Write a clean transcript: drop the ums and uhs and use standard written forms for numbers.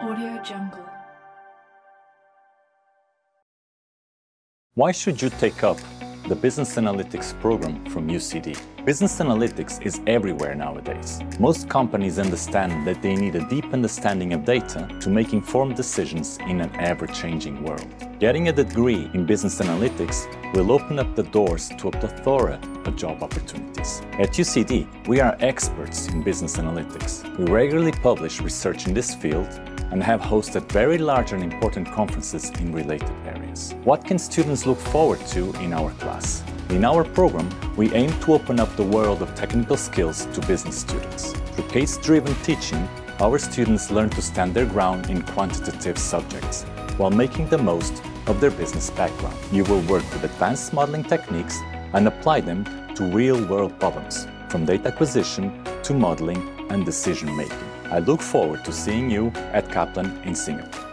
Audio Jungle. Why should you take up the Business Analytics program from UCD? Business Analytics is everywhere nowadays. Most companies understand that they need a deep understanding of data to make informed decisions in an ever-changing world. Getting a degree in Business Analytics will open up the doors to a plethora of job opportunities. At UCD, we are experts in Business Analytics. We regularly publish research in this field and have hosted very large and important conferences in related areas. What can students look forward to in our class? In our program, we aim to open up the world of technical skills to business students. Through case-driven teaching, our students learn to stand their ground in quantitative subjects while making the most of their business background. You will work with advanced modeling techniques and apply them to real-world problems, from data acquisition to modeling and decision-making. I look forward to seeing you at Kaplan in Singapore.